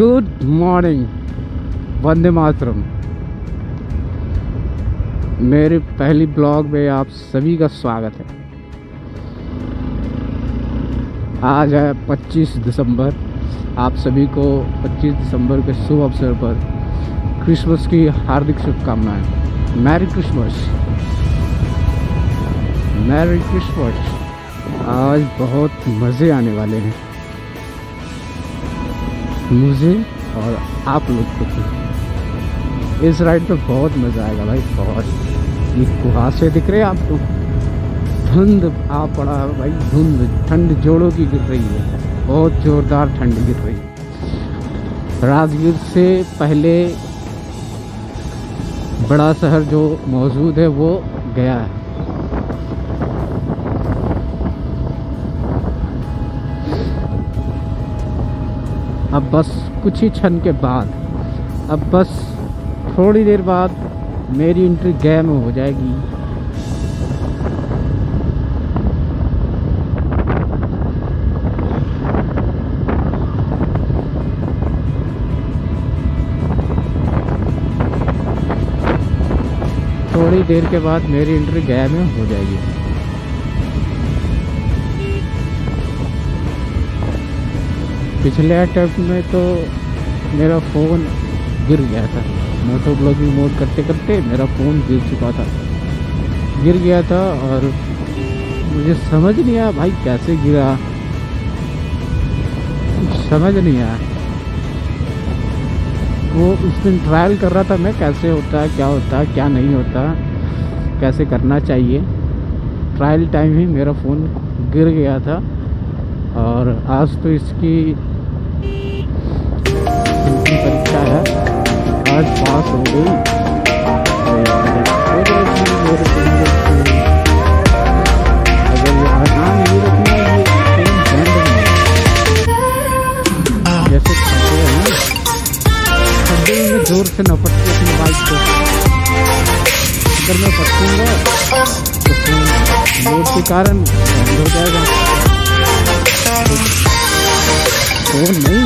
Good morning Vande Mataram. मेरे पहली blog में आप सभी का स्वागत है। आज है 25 दिसंबर। आप सभी को 25 दिसंबर के शुभ अवसर पर क्रिसमस की हार्दिक शुभकामनाएं। Merry Christmas, merry Christmas. आज बहुत मज़े आने वाले हैं मुझे और आप लोग को भी। इस राइड पे बहुत मज़ा आएगा भाई, बहुत। ये कुहासे दिख रहे हैं आपको, धुंध आ पड़ा है भाई, धुंध। ठंड जोड़ों की गिर रही है, बहुत ज़ोरदार ठंड गिर रही है। राजगीर से पहले बड़ा शहर जो मौजूद है वो गया है। अब बस कुछ ही क्षण के बाद, अब बस थोड़ी देर बाद मेरी एंट्री गया में हो जाएगी। थोड़ी देर के बाद मेरी एंट्री गया में हो जाएगी। पिछले अटैम्प्ट में तो मेरा फ़ोन गिर गया था, मोटो ब्लॉगिंग मोड करते करते मेरा फ़ोन गिर चुका था, गिर गया था। और मुझे समझ नहीं आया भाई कैसे गिरा, कुछ समझ नहीं आया। वो उस दिन ट्रायल कर रहा था मैं, कैसे होता है, क्या होता है, क्या नहीं होता, कैसे करना चाहिए। ट्रायल टाइम ही मेरा फ़ोन गिर गया था। और आज तो इसकी परीक्षा है, आज पास हो गई। जैसे खाते हैं जोर से नपट के अपनी बाइक को, अगर मैं पटकूँगा तो लोड के कारण बंद हो जाएगा। वो नहीं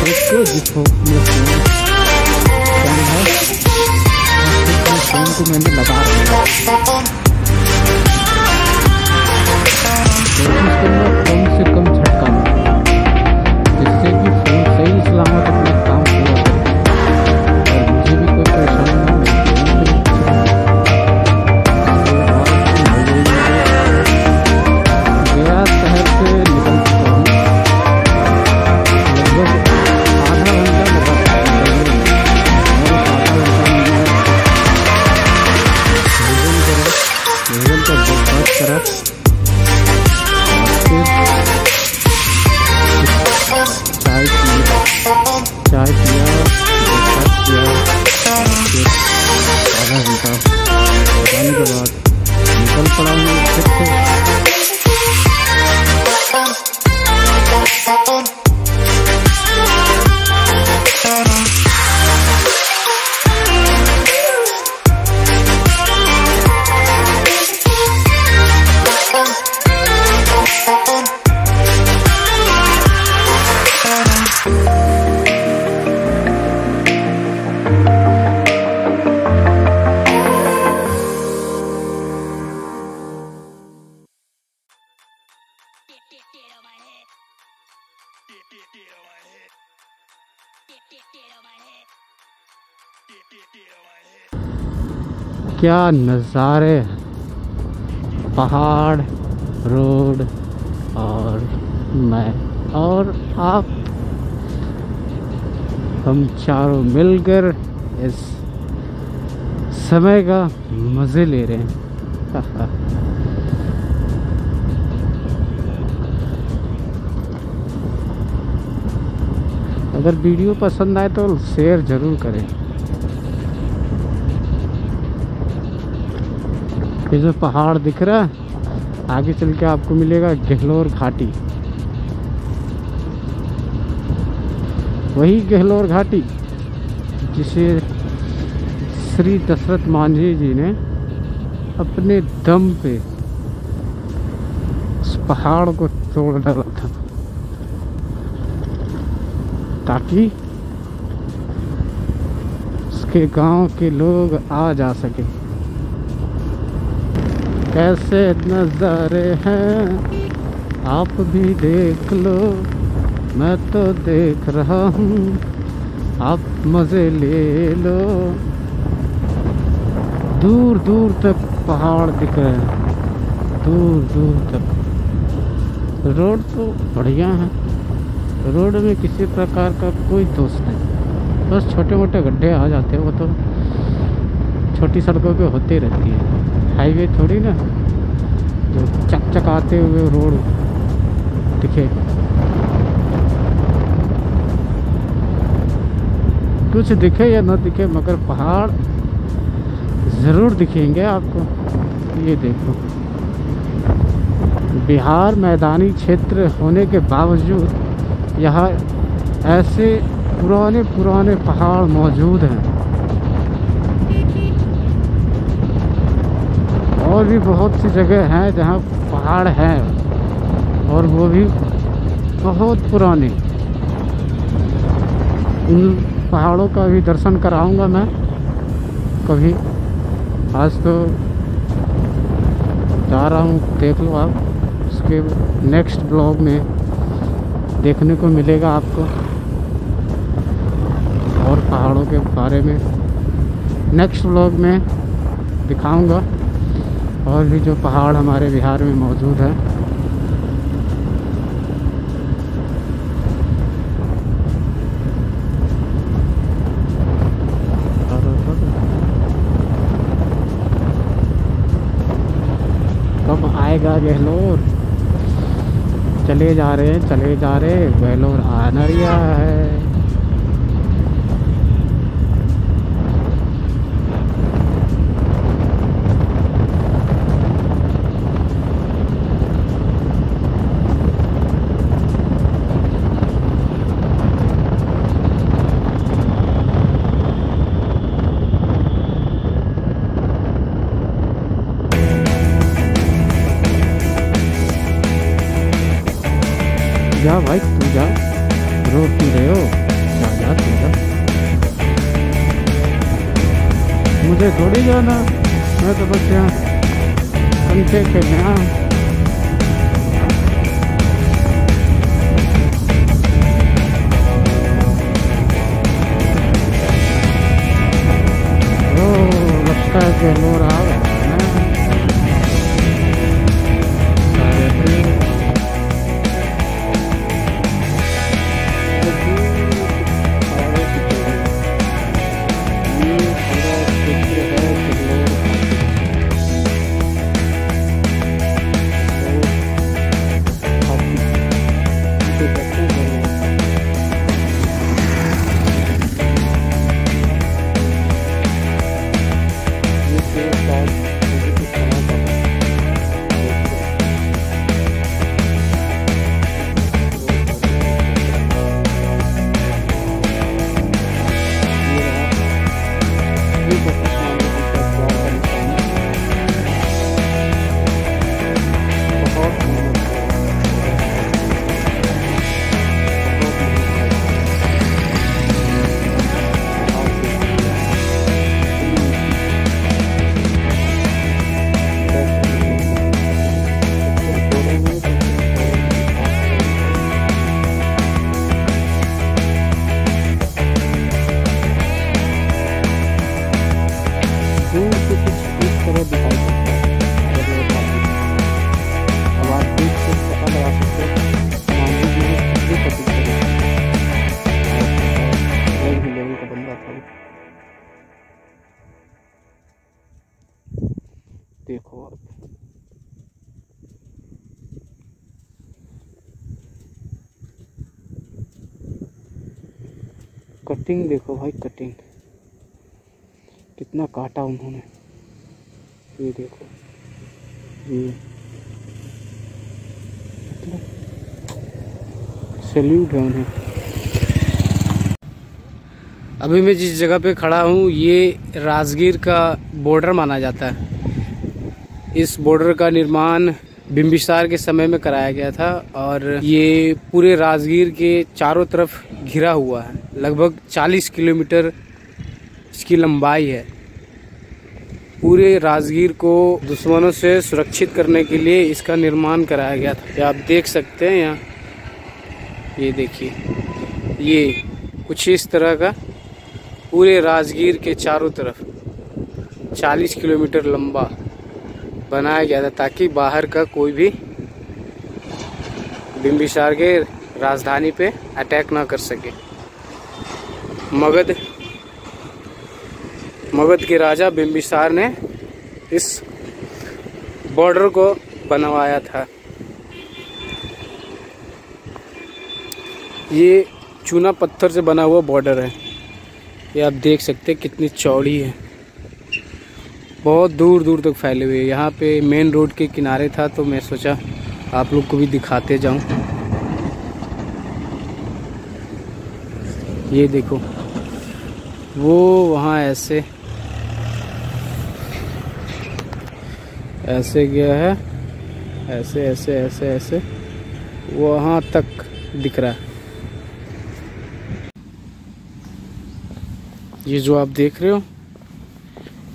उसको जिसको मैंने लगा दिया, कम से कम झटका जिससे कि फोन सही सलामत अपना काम पूरा करे और मुझे भी कोई परेशानी ना हो। गया शहर से निकल क्या नज़ारे, पहाड़, रोड और मैं और आप, हम चारों मिलकर इस समय का मज़े ले रहे हैं। अगर वीडियो पसंद आए तो शेयर ज़रूर करें। ये जो पहाड़ दिख रहा है आगे चल के आपको मिलेगा गहलोर घाटी, वही गहलोर घाटी जिसे श्री दशरथ मांझी जी ने अपने दम पे उस पहाड़ को तोड़ डाला था ताकि आपके गांव के लोग आ जा सके। कैसे नज़ारे हैं आप भी देख लो, मैं तो देख रहा हूँ, आप मज़े ले लो। दूर दूर तक पहाड़ दिख रहे हैं, दूर दूर तक। रोड तो बढ़िया है, रोड में किसी प्रकार का कोई दोष नहीं, बस छोटे मोटे गड्ढे आ जाते हैं, वो तो छोटी सड़कों पे होती रहती है। हाईवे थोड़ी ना जो चकचकाते हुए रोड दिखे। कुछ दिखे या ना दिखे मगर पहाड़ ज़रूर दिखेंगे आपको। ये देखो, बिहार मैदानी क्षेत्र होने के बावजूद यहाँ ऐसे पुराने पुराने पहाड़ मौजूद हैं। और भी बहुत सी जगह हैं जहाँ पहाड़ हैं और वो भी बहुत पुराने। उन पहाड़ों का भी दर्शन कराऊंगा मैं कभी। आज तो जा रहा हूँ, देख लो आप, उसके नेक्स्ट ब्लॉग में देखने को मिलेगा आपको। और पहाड़ों के बारे में नेक्स्ट ब्लॉग में दिखाऊंगा, और भी जो पहाड़ हमारे बिहार में मौजूद है। आएगा गहलोर, चले जा रहे हैं, चले जा रहे, गहलोर आना रिया है। जा भाई तू जा, रो क्यों रहे हो, जा तू जा, मुझे थोड़ी जाना, मैं तो बस यहाँ कंचे खेलने आया हूँ। ओ लगता है गहलोर आ गया। देखो आप, कटिंग देखो भाई, कटिंग कितना काटा उन्होंने। ये देखो, ये सैल्यूट है उन्हें। अभी मैं जिस जगह पे खड़ा हूँ ये राजगीर का बॉर्डर माना जाता है। इस बॉर्डर का निर्माण बिम्बिसार के समय में कराया गया था और ये पूरे राजगीर के चारों तरफ घिरा हुआ है। लगभग 40 किलोमीटर इसकी लंबाई है। पूरे राजगीर को दुश्मनों से सुरक्षित करने के लिए इसका निर्माण कराया गया था। आप देख सकते हैं यहाँ, ये देखिए, ये कुछ इस तरह का पूरे राजगीर के चारों तरफ 40 किलोमीटर लंबा बनाया गया था ताकि बाहर का कोई भी बिंबिसार के राजधानी पे अटैक ना कर सके। मगध के राजा बिंबिसार ने इस बॉर्डर को बनवाया था। ये चूना पत्थर से बना हुआ बॉर्डर है, ये आप देख सकते हैं कितनी चौड़ी है, बहुत दूर दूर तक फैले हुए। यहाँ पे मेन रोड के किनारे था तो मैं सोचा आप लोग को भी दिखाते जाऊं। ये देखो वो वहाँ ऐसे ऐसे गया है, ऐसे ऐसे ऐसे ऐसे वहाँ तक दिख रहा है। ये जो आप देख रहे हो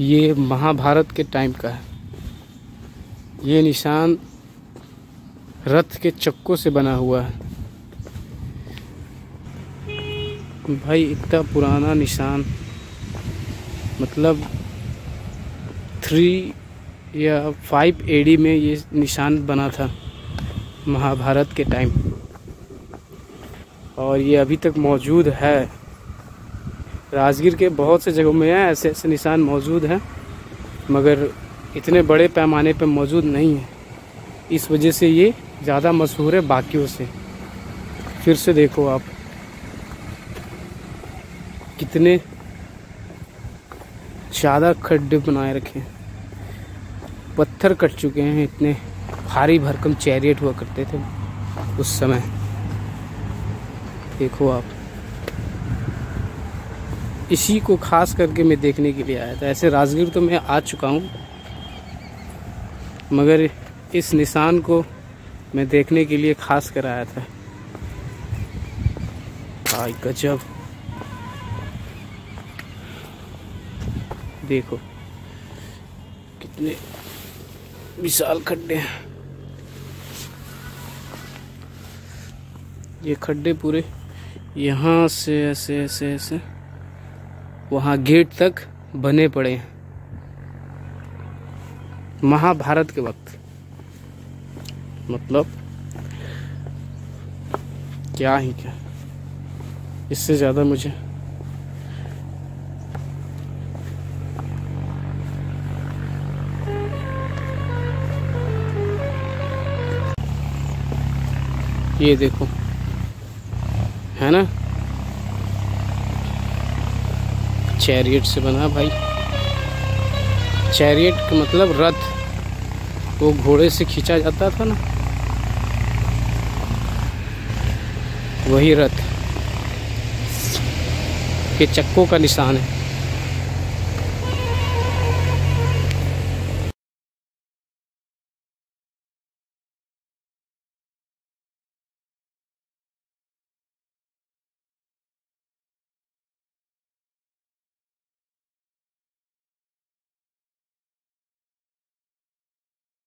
ये महाभारत के टाइम का है। ये निशान रथ के चक्कों से बना हुआ है। भाई इतना पुराना निशान, मतलब 3 या 5 AD में ये निशान बना था महाभारत के टाइम, और ये अभी तक मौजूद है। राजगीर के बहुत से जगहों में ऐसे ऐसे निशान मौजूद हैं मगर इतने बड़े पैमाने पर मौजूद नहीं है, इस वजह से ये ज़्यादा मशहूर है बाकियों से। फिर से देखो आप कितने ज़्यादा खड्डे बनाए रखे, पत्थर कट चुके हैं, इतने भारी भरकम चैरियट हुआ करते थे उस समय। देखो आप, इसी को खास करके मैं देखने के लिए आया था। ऐसे राजगीर तो मैं आ चुका हूँ मगर इस निशान को मैं देखने के लिए खास कर आया था। भाई गजब, देखो कितने विशाल खड्डे हैं। ये खड्डे पूरे यहाँ से ऐसे ऐसे ऐसे वहाँ गेट तक बने पड़े हैं महाभारत के वक्त। मतलब क्या ही क्या, इससे ज़्यादा मुझे ये देखो है ना, चैरियट से बना। भाई चैरियट का मतलब रथ, वो घोड़े से खींचा जाता था ना, वही रथ के चक्कों का निशान है।